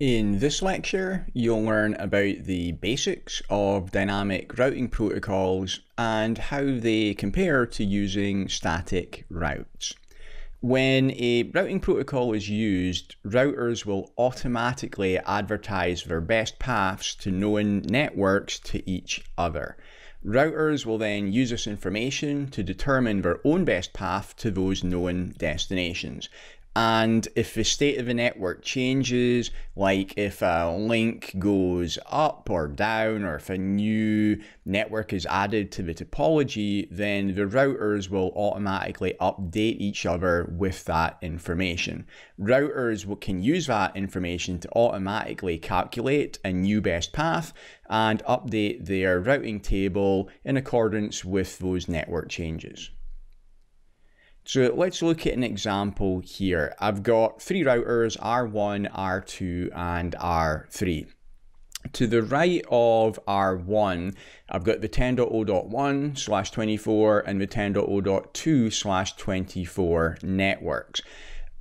In this lecture, you'll learn about the basics of dynamic routing protocols and how they compare to using static routes. When a routing protocol is used, routers will automatically advertise their best paths to known networks to each other. Routers will then use this information to determine their own best path to those known destinations. And if the state of the network changes, like if a link goes up or down, or if a new network is added to the topology, then the routers will automatically update each other with that information. Routers can use that information to automatically calculate a new best path and update their routing table in accordance with those network changes. So let's look at an example here. I've got three routers, R1, R2, and R3. To the right of R1, I've got the 10.0.1/24 and the 10.0.2/24 networks.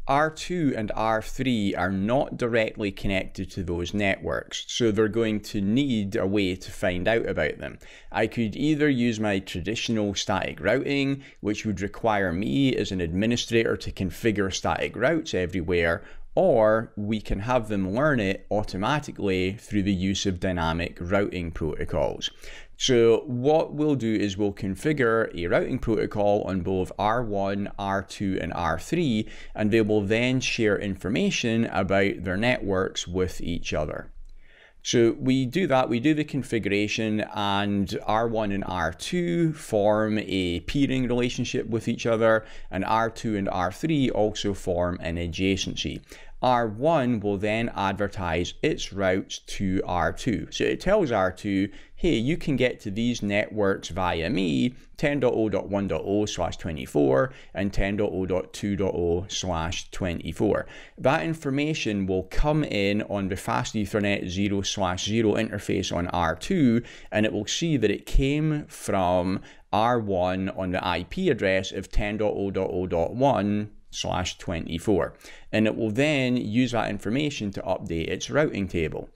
R2 and R3 are not directly connected to those networks, so they're going to need a way to find out about them. I could either use my traditional static routing, which would require me as an administrator to configure static routes everywhere, or we can have them learn it automatically through the use of dynamic routing protocols. So what we'll do is we'll configure a routing protocol on both R1, R2, and R3, and they will then share information about their networks with each other. So we do the configuration, and R1 and R2 form a peering relationship with each other, and R2 and R3 also form an adjacency. R1 will then advertise its routes to R2. So it tells R2, hey, you can get to these networks via me, 10.0.1.0/24 and 10.0.2.0/24. That information will come in on the Fast Ethernet 0/0 interface on R2, and it will see that it came from R1 on the IP address of 10.0.0.1/24, and it will then use that information to update its routing table.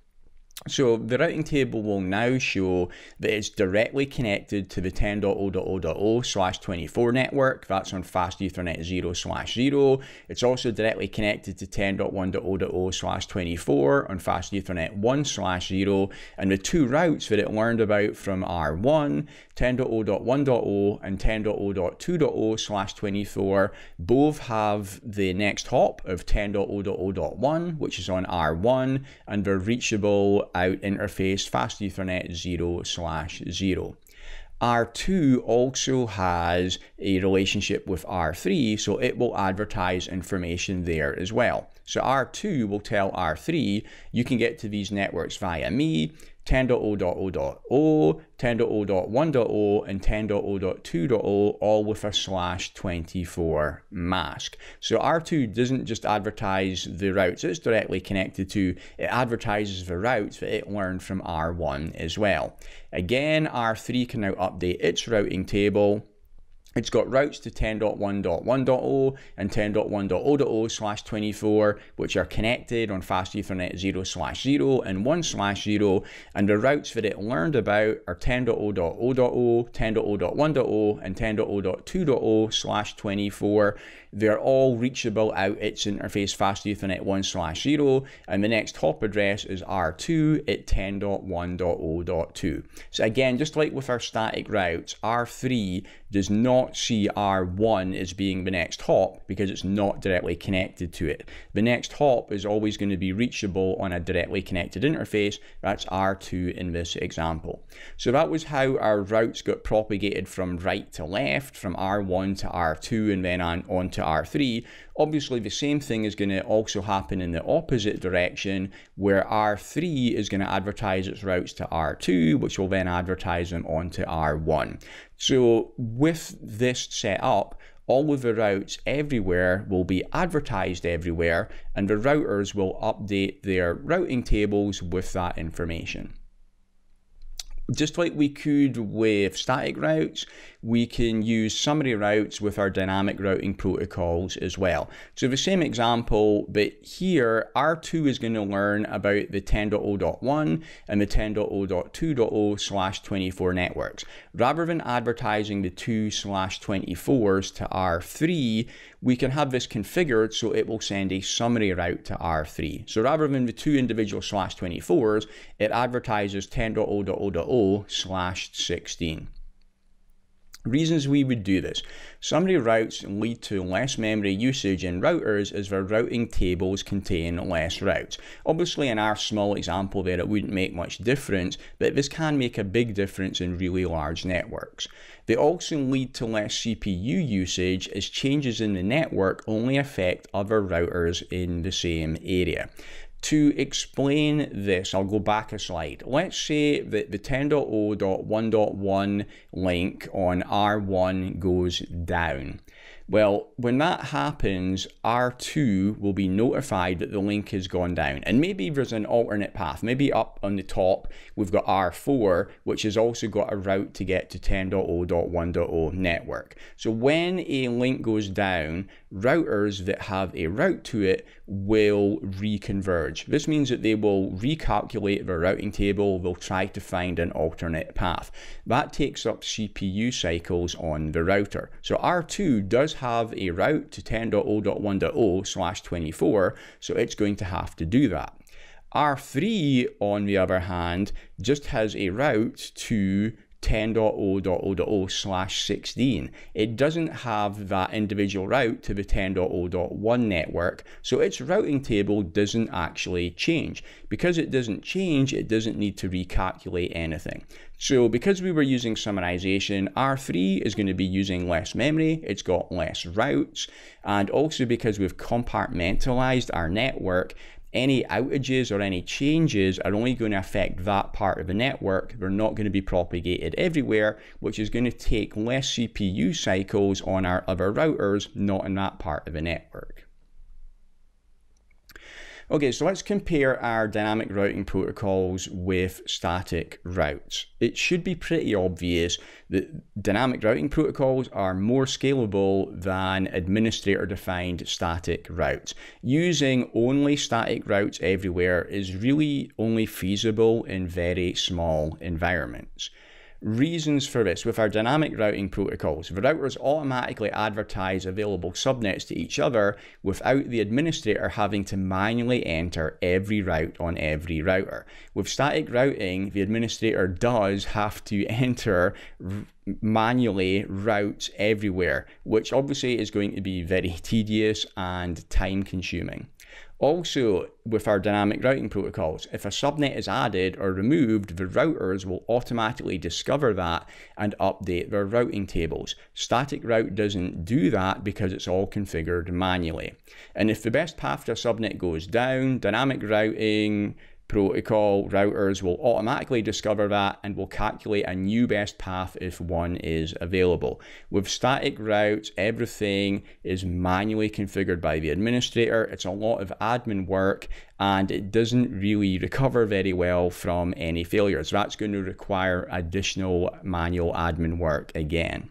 So the routing table will now show that it's directly connected to the 10.0.0.0/24 network. That's on Fast Ethernet 0/0. It's also directly connected to 10.1.0.0/24 on Fast Ethernet 1/0. And the two routes that it learned about from R1, 10.0.1.0 and 10.0.2.0/24, both have the next hop of 10.0.0.1, which is on R1, and they're reachable out interface Fast Ethernet 0/0. R2 also has a relationship with R3, so it will advertise information there as well. So R2 will tell R3, you can get to these networks via me, 10.0.0.0, 10.0.1.0, and 10.0.2.0, all with a /24 mask. So R2 doesn't just advertise the routes it's directly connected to, it advertises the routes that it learned from R1 as well. Again, R3 can now update its routing table. It's got routes to 10.1.1.0 and 10.1.0.0/24, which are connected on Fast Ethernet 0/0 and 1/0, and the routes that it learned about are 10.0.0.0, 10.0.1.0, and 10.0.2.0/24. They're all reachable out its interface Fast Ethernet 1/0, and the next hop address is R2 at 10.1.0.2. So again, just like with our static routes, R3 does not see R1 as being the next hop because it's not directly connected to it. The next hop is always going to be reachable on a directly connected interface. That's R2 in this example. So that was how our routes got propagated from right to left, from R1 to R2, and then on to R3. Obviously, the same thing is going to also happen in the opposite direction, where R3 is going to advertise its routes to R2, which will then advertise them onto R1. So with this setup, all of the routes everywhere will be advertised everywhere, and the routers will update their routing tables with that information. just like we could with static routes, we can use summary routes with our dynamic routing protocols as well. So the same example, but here R2 is going to learn about the 10.0.1 and the 10.0.2.0/24 networks. Rather than advertising the 2/24s to R3, we can have this configured so it will send a summary route to R3. So rather than the two individual /24s, it advertises 10.0.0.0/16. Reasons we would do this. Summary routes lead to less memory usage in routers as their routing tables contain less routes. Obviously in our small example there it wouldn't make much difference, but this can make a big difference in really large networks. They also lead to less CPU usage as changes in the network only affect other routers in the same area. To explain this, I'll go back a slide. Let's say that the 10.0.1.1 link on R1 goes down. Well, when that happens, R2 will be notified that the link has gone down. And maybe there's an alternate path. Maybe up on the top, we've got R4, which has also got a route to get to 10.0.1.0 network. So when a link goes down, routers that have a route to it will reconverge. This means that they will recalculate their routing table, they'll try to find an alternate path. That takes up CPU cycles on the router. So R2 does have a route to 10.0.1.0/24, so it's going to have to do that. R3, on the other hand, just has a route to 10.0.0.0/16. It doesn't have that individual route to the 10.0.1 network, so its routing table doesn't actually change. Because it doesn't change, it doesn't need to recalculate anything. So because we were using summarization, R3 is going to be using less memory, it's got less routes, and also because we've compartmentalized our network, any outages or any changes are only going to affect that part of the network. They're not going to be propagated everywhere, which is going to take less CPU cycles on our other routers, not in that part of the network. Okay, so let's compare our dynamic routing protocols with static routes. It should be pretty obvious that dynamic routing protocols are more scalable than administrator-defined static routes. Using only static routes everywhere is really only feasible in very small environments. Reasons for this. With our dynamic routing protocols, the routers automatically advertise available subnets to each other without the administrator having to manually enter every route on every router. With static routing, the administrator does have to enter manually routes everywhere, which obviously is going to be very tedious and time consuming. Also, with our dynamic routing protocols, if a subnet is added or removed, the routers will automatically discover that and update their routing tables. Static route doesn't do that because it's all configured manually. And if the best path to a subnet goes down, dynamic routing protocol routers will automatically discover that and will calculate a new best path if one is available. With static routes, everything is manually configured by the administrator. It's a lot of admin work and it doesn't really recover very well from any failures. That's going to require additional manual admin work again.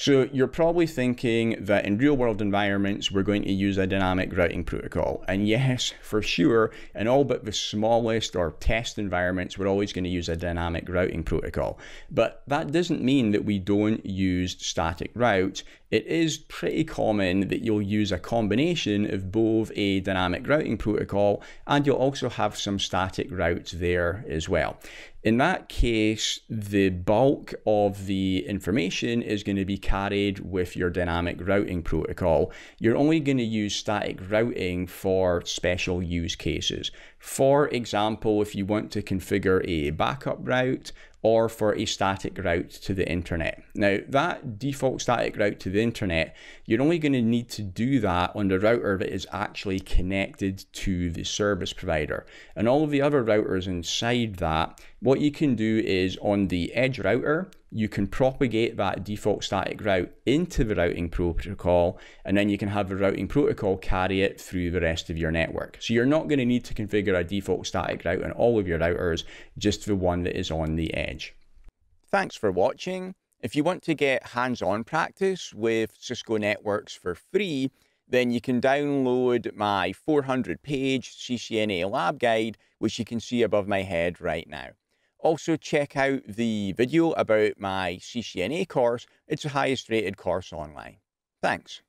So you're probably thinking that in real world environments, we're going to use a dynamic routing protocol. And yes, for sure, in all but the smallest or test environments, we're always going to use a dynamic routing protocol. But that doesn't mean that we don't use static routes. It is pretty common that you'll use a combination of both a dynamic routing protocol and you'll also have some static routes there as well. In that case, the bulk of the information is going to be carried with your dynamic routing protocol. You're only going to use static routing for special use cases. For example, if you want to configure a backup route, or for a static route to the internet. Now, that default static route to the internet, you're only going to need to do that on the router that is actually connected to the service provider. And all of the other routers inside that What you can do is on the edge router, you can propagate that default static route into the routing protocol, and then you can have the routing protocol carry it through the rest of your network. So you're not going to need to configure a default static route on all of your routers, just the one that is on the edge. Thanks for watching. If you want to get hands-on practice with Cisco networks for free, then you can download my 400-page CCNA lab guide, which you can see above my head right now. Also check out the video about my CCNA course. It's the highest rated course online. Thanks.